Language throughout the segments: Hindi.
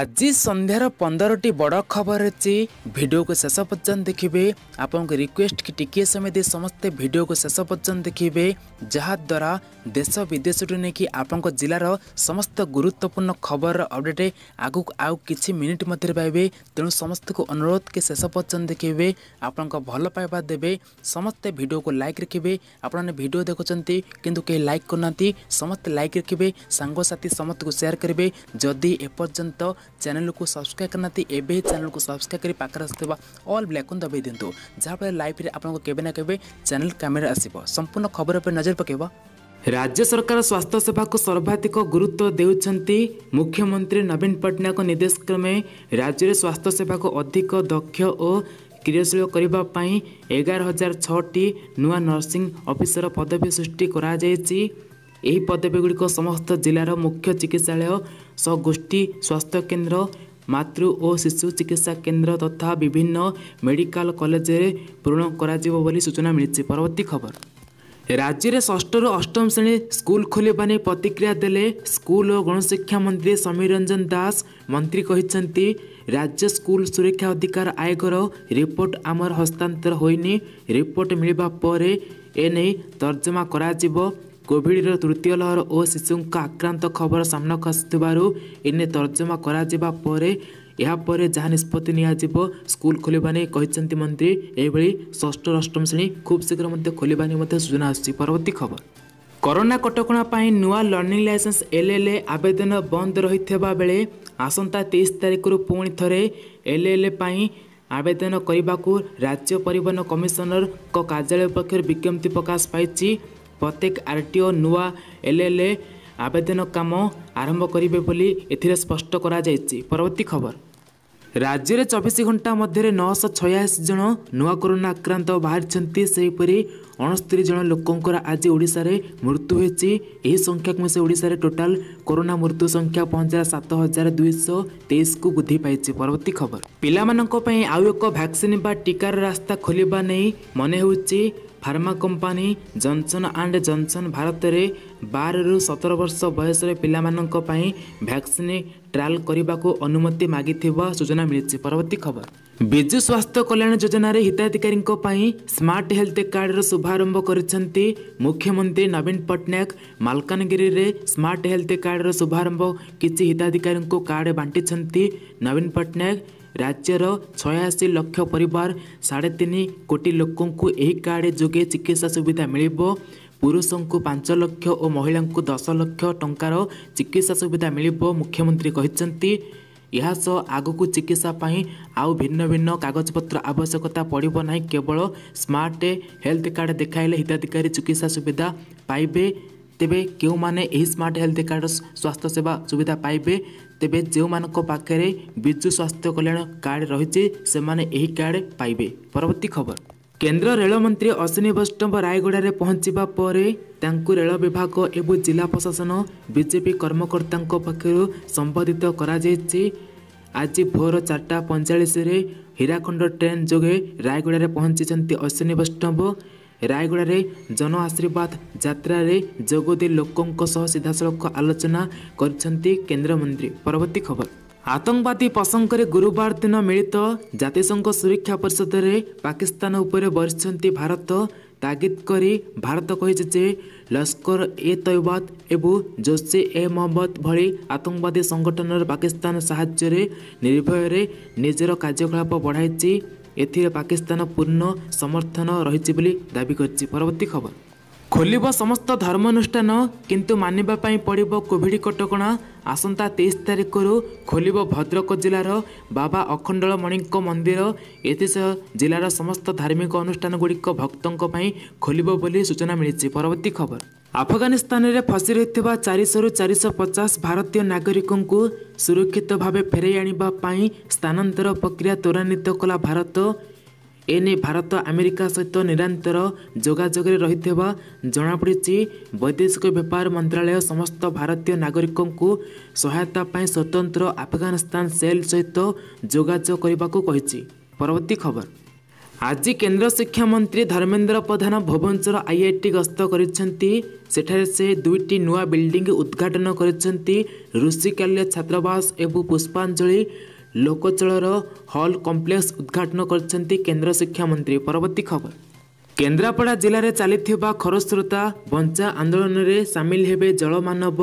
आज संध्यार 15टी बड़ खबर अच्छी वीडियो को शेष पर्यंत देखिए। आपन को रिक्वेस्ट कि टिके समय दे समस्ते वीडियो को शेष पर्यंत देखिए, जहाद्वारा देश विदेश नहीं आपण जिलार समस्त गुरुत्वपूर्ण खबर अपडेट आगु आउ कि मिनिट मध्य पाइबे। तेणु समस्त को अनुरोध कि शेष पर्यंत देखिए, आपण भल पाइबा देवे। समस्ते वीडियो को लाइक रखिए। आपने वीडियो देखुंत किंतु कहीं लाइक करना, समस्ते लाइक रखिए, सांगसाथी समस्त को सेयार करेंगे। जदि एपर्यंत चैनल को सब्सक्राइब करना एवं चैनल को सब्सक्राइब करी पाकर आसवा ऑल ब्लैक दबाई दिंतु, जहाँफल लाइफ आपको केवे ना केवे चैनल कैमेरा आसो। संपूर्ण खबर पर नजर पकेब। राज्य सरकार स्वास्थ्य सेवा को सर्वाधिक गुरुत्व देउछंती। मुख्यमंत्री नवीन पटनायक निर्देश क्रमे राज्य में स्वास्थ्य सेवा को अधिक दक्ष और क्रियाशील करने 11,006टी नुआ नर्सिंग ऑफिसर पदवी सृष्टि करा जायछि। यह पदवीगुड़िक समस्त जिलार मुख्य चिकित्सालय स्वगोष्ठी स्वास्थ्य केन्द्र मातृ और शिशु चिकित्सा केन्द्र तथा विभिन्न मेडिकल कॉलेज पूर्ण कर सूचना मिली। परवर्ती खबर, राज्य में षष्ठ रु अष्टम श्रेणी स्कूल खोलने ने प्रतिक्रिया देले स्कूल और गणशिक्षा मंत्री समीर रंजन दास। मंत्री कहते राज्य स्कूल सुरक्षा अधिकार आयोग रिपोर्ट आमर हस्तांतर होइनी, रिपोर्ट मिलवा पर एने तर्जमा कराजिबो। कोविड तृतीय लहर और शिशु आक्रांत खबर सामना आसने तर्जमा करापर जहाँ निष्पत्ति स्कूल खोलने कहते मंत्री। यह षष्ठ अष्टम श्रेणी खूब शीघ्र खोलने सूचना आसुच्छी। परवर्ती खबर, कोरोना कटका नुआ लर्निंग लाइसेंस एलएलए आवेदन बंद रही बेले आसंता 23 तारीख पुणी थे एलएलए आवेदन करने को राज्य परिवहन कमिशनर कार्यालय पक्ष विज्ञप्ति प्रकाश पाई। प्रत्येक आरटीओ नुआ एलएलए आवेदन काम आरंभ करेंगे बोली एथिरे स्पष्ट करा जायछि। परवर्ती खबर, राज्य में 24 घंटा मध्य 986 जन नुआ कोरोना आक्रांत बाहरी, सेहीपरि 69 जन लोकंर आज ओडिशा रे मृत्यु होती। यह संख्या को मिसे ओडिशा रे टोटाल कोरोना मृत्यु संख्या पहुंचा 7,223 को वृद्धि पाई। परवर्ती खबर, पिलामानंको पई आउ एक वैक्सीन बा टीकार रास्ता खोलिबा नहीं मने होउची। Pharma company Johnson and Johnson Bharat में 12 रु 17 वर्ष बयस पिलामानंको पई वैक्सीन ट्रायल करने को अनुमति मागी सूचना मिली। परवर्ती खबर, विजु स्वास्थ्य कल्याण योजना हिताधिकारी स्मार्ट हेल्थ कार्डर शुभारंभ कर मुख्यमंत्री नवीन पटनायक। मालकानगिरी में स्मार्ट हेल्थ कार्डर शुभारंभ किसी हिताधिकारी कार्ड बांटी नवीन पटनायक। राज्यर 86 लक्ष परिवार 3.5 कोटी लोकंकु यही कार्ड जोगे चिकित्सा सुविधा मिलिबो। पुरुषों को 5 लक्ष और महिला को 10 लक्ष टंकार चिकित्सा सुविधा मिलिबो। मुख्यमंत्री कहते यह सह आगक चिकित्सा पाई आउ भिन्न भिन्न कागजपत्र आवश्यकता पड़ो ना, केवल स्मार्ट हेल्थ कार्ड देखाइले हिताधिकारी चिकित्सा सुविधा पाइबे। तेबे क्यों माने यही स्मार्ट हेल्थ कार्ड स्वास्थ्य सेवा सुविधा पाइबे, तेबे जो मानको पाखरे विजु स्वास्थ्य कल्याण कार्ड रही से माने यही कार्ड पाइबे। परवर्ती खबर, केंद्र रेल मंत्री अश्विनी वैष्णव रायगढ़ में पहुंचा पर रेल विभाग एवं जिला प्रशासन बीजेपी कर्मकर्ता पक्षर संबोधित करा जायछि। आज भोर 4:45 हीराखंड ट्रेन जोगे रायगढ़ में पहुंची अश्विनी वैष्णव। रायगढ़ में जन आशीर्वाद यात्रा जोगदे लोकों सह सीधासख आलोचना करछंती केंद्रमंत्री। परवर्ती खबर, आतंकवादी प्रसंग में गुरुवार दिन मिलित जातिसंघ सुरक्षा परिषद में पाकिस्तान उपर बरसंती भारत। तागिद करी भारत कही जे लश्कर ए तयवात एवं जोशी ए मोहम्मद भली आतंकवादी संगठन पाकिस्तान साहाय्य निर्भय निजर कार्यकलाप बढ़ाई। एथिरे पाकिस्तान पूर्ण समर्थन रही बोली दाबी करछि। परवर्ती खबर, खोलिबो समस्त धर्मानुष्ठान किंतु मानिबा पई पड़िबो कोविड कटकणा। आसंता 23 तारीख खोलिबो भद्रक जिलार बाबा अखंडलमणिको मंदिर। एथिसह जिलार समस्त धार्मिक अनुष्ठान गुड़िक भक्तों पई खोलिबो बोली सूचना मिली। परवर्ती खबर, अफगानिस्तान में फसी रही 400 रु 450 भारतीय नागरिकों को सुरक्षित भाव फेरई आनिबा पई स्थानांतर प्रक्रिया त्वरान्वित कला भारत। एने भारत अमेरिका सहित निरंतर जोगाजोगे रही जनापड़ी। वैदेशिक व्यापार मंत्रालय समस्त भारतीय नागरिकों को सहायता पाई स्वतंत्र अफगानिस्तान सेल सहित जोगाजोग करने को कही। परवर्ती खबर, आज केन्द्र शिक्षा मंत्री धर्मेंद्र प्रधान भुवनेश्वर आईआईटी गस्त कर से दुईटी नुआ बिल्डिंग उद्घाटन कर ऋषिकाल्य छात्रावास एवं पुष्पांजलि लोकचलर हॉल कॉम्प्लेक्स उद्घाटन कर केन्द्र शिक्षा मंत्री। परवर्ती खबर केन्द्रापड़ा जिले में चली खरस्रोता बंचा आंदोलन में सामिल हेबे जलमानव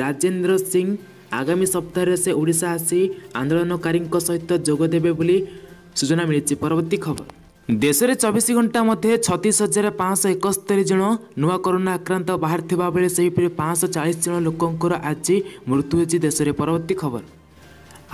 राजेन्द्र सिंह। आगामी सप्ताह से ओडिशा आसी आंदोलनकारी सहित जोगदेवे बोली सूचना मिली। परवर्ती खबर देश में 24 घंटा मध्य 36,571 जन नुआ कोरोना आक्रांत बाहर थिबा बेले सेहिपरि 540 जन लोकंकर आज मृत्यु होछि देश में। परवर्ती खबर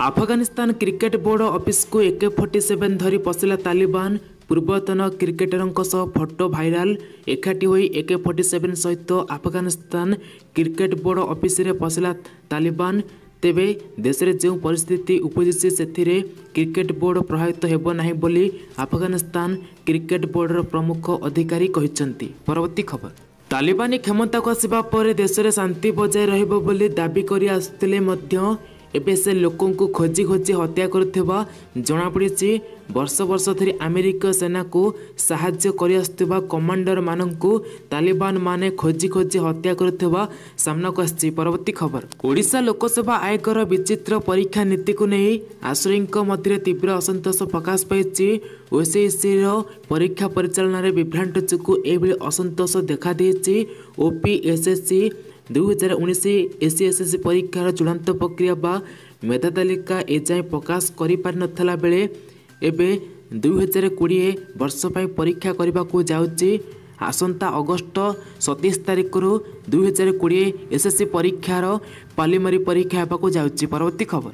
आफगानिस्तान क्रिकेट बोर्ड ऑफिस को AK-47 धरी पशिला तालिबान। पूर्वतन क्रिकेटरों सह फोटो भाइराल। एकाठी होई AK-47 सहित आफगानिस्तान क्रिकेट बोर्ड ऑफिस रे पशिला तालिबान। तेबे देश में जो परिस्थिति उपजी से क्रिकेट बोर्ड प्रभावित हेबो नाही बोली आफगानिस्तान क्रिकेट बोर्डर प्रमुख अधिकारी कहिसंती। परवर्ती खबर तालिबानी क्षमता को आसवा पर देश में शांति बजाय रहिबो बोली दाबी करि आसतिले मध्य एबे से लोकों को खोजी खोजी हत्या करुवा जनापड़ी। वर्ष वर्ष धरी अमेरिका सेना को साहाय्य कर कमांडर मानू तालिबान माने खोजी खोजी हत्या करुवा सामना को आसी। परवर्ती खबर ओडिशा लोकसभा आयकर विचित्र परीक्षा नीति को नहीं आश्रयीों मध्य तीव्र असंतोष प्रकाश पाई। ओसीसी परीक्षा परिचालन विभ्रांट जो यह असंतोष देखा देखादी। ओपीएससी 2019 एस एस सी परीक्षार चूड़ांत प्रक्रिया बा मेधा तालिका एजाएं प्रकाश कर पार नथला बेले एबे 2020 वर्ष पई परीक्षा करबा को जाउची। आसंता अगस्ट 27 तारिखरु 2020 एस एस सी परीक्षार पालिमरी परीक्षा हेबा को जाउची। परवर्ती खबर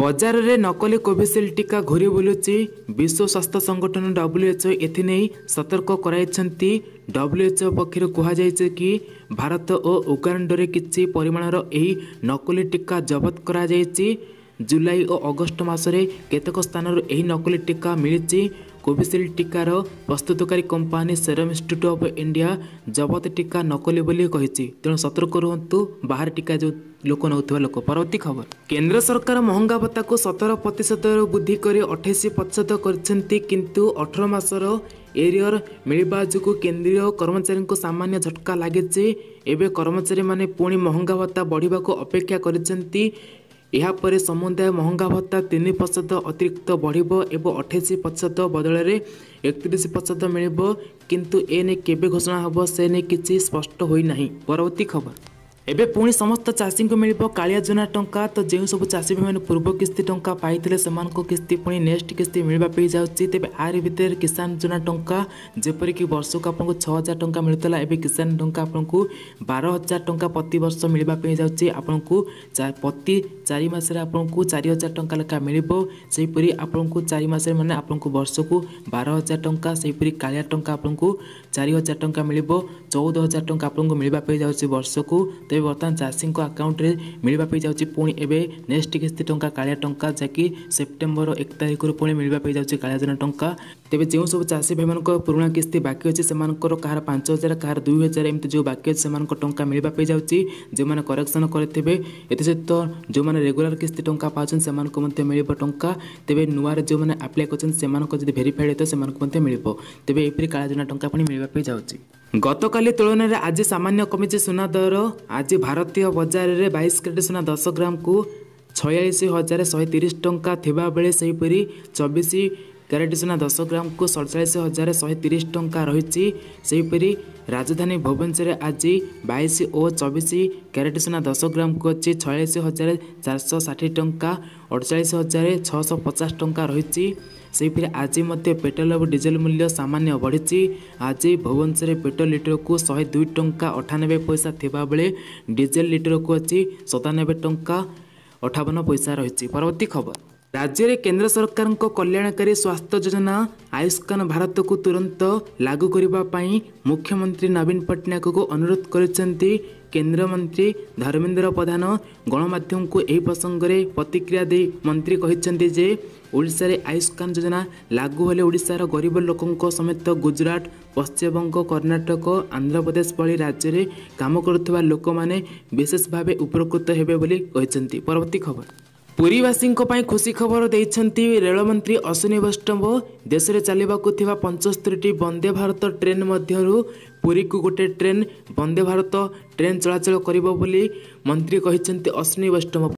बाजार रे नकली कोवशिल्ड टीका घोरी बुलुची। विश्व स्वास्थ्य संगठन डब्ल्यूएचओ एथिनै सतर्क कराइछंती। डब्ल्यूएचओ पक्षर कहुई कि भारत और उगांडा किसी परिमाणर यही नकली टीका जबत करा जायछि। जुलाई और अगस्ट मसरे केतक स्थानर यही नकली टीका मिली। कोविशील्ड टीकार प्रस्तुतकारी company Serum Institute of India जबत टीका नकली बोली कही तेणु सतर्क रुहतु बाहर टीका जो लोक नौथवा लोक। परवर्ती खबर केंद्र सरकार महंगा भत्ता को 17% वृद्धि कर 28% करछंती। किंतु 18 मासर एरियर मिलवा जो केन्द्रीय कर्मचारी को सामान्य झटका लगे। एवं कर्मचारी माने पुणी महंगा भत्ता बढ़ा को अपेक्षा करछंती। यापर समुदाय महंगा भत्ता 3% अतिरिक्त बढ़ो एवं 28% बदल 31% मिलबो। किंतु एने केबे घोषणा होबो से ने किसी स्पष्ट होना। परवर्ती खबर एवं पुणी समस्त चाषी को मिल कालिया योजना टंका। तो जो सब चाषी भाई पूर्व किस्ती टंका पाई से किस्ती पुणी नेक्स्ट किस्ती मिलवाई जाऊँगी। तेज आर भर किसान योजना टंका जेपरिक वर्ष को आपको 6,000 टंका मिलूला। एवं किसान टंका आपको 12,000 टंका प्रति वर्ष मिलवाई जाऊँगी। आपको प्रति 4 मासरे आपको 4,000 टंका लेखा मिलपरी। आपको 4 मासरे मैंने आपको वर्ष को 12,000 टंका सेपरी कालिया टंका आपको 4,000 टंका मिल 14,000 टंका आपको मिलवाई जाऊँगी वर्ष को। तेज बर्तमान चाषी आकाउंट रे मिलवाई जाऊँगी पुणी एवं नेक्स्ट किस्ती टंका कालिया टंका जैकि सेप्टेम्बर 1 तारिखर पुणी मिलवाई जाऊँगी कालिया योजना टंका। तेज जो सब चाषी भाई पुराणा किस्ती बाकी अच्छे से कह 5,000 कह 2,000 एमती जो बाकी अच्छे से टंका मिलवाई जाऊँगी। जो मैंने करेक्शन करेंगे ये सहित जो मैंने रेगुलर किस्ती टंका पाँच से मिल टा। तेज नुआ जो मैंने आप्लाय कर भेरीफाइड है तो से मिल। तेज एपरी कालिया योजना टंका पुणी मिलवाई जाऊँगी। गत काली तुलन में आज सामान्य कमिची सुना दर। आज भारतीय बजार में 22 कैरेट सुना 10 ग्राम को 46,130 टंका थिबा बेले सेहिपरि 24 कैरेट सुना 10 ग्राम को 47,130 टंका रही। सेहिपरि राजधानी भुवनेश्वर आज 22 और 24 कैरेट सुना 10 ग्राम को अच्छी 46,460 टंका 48,650 टंका रही। सेपरि आज पेट्रोल और डीजेल मूल्य सामान्य बढ़ी। आज भुवनेश्वर पेट्रोल लिटर को 102 टंका 98 पैसा थिबा बेले डीजेल लिटर को अच्छी 97 टंका 58 पैसा रही। परवर्ती खबर राज्य में केन्द्र सरकार को कल्याणकारी स्वास्थ्य योजना आयुष्मान भारत को तुरंत लागू करने मुख्यमंत्री नवीन पटनायक को अनुरोध करछंती। केन्द्र मंत्री धर्मेन्द्र प्रधान गणमाध्यम को यह प्रसंग में प्रतिक्रिया दे मंत्री कहते जे ओडिशा रे आयुष्मान योजना लागू हेले ओडिशार गरीब लोकों समेत गुजरात पश्चिमबंग कर्णाटक आंध्र प्रदेश भली राज्य में काम करुवा लोक मैंने विशेष भाव उपकृत होते। परवर्ती खबर पुरीवासी खुशी खबर देइछन्ती रेल मंत्री अश्विनी वैष्णव। देश में चलिबाकु थिबा 75टी वंदे भारत ट्रेन मध्यरु पुरी को गोटे ट्रेन वंदे भारत ट्रेन चलाचल करिबो बोली मंत्री कहिसन्ती अश्विनी वैष्णव।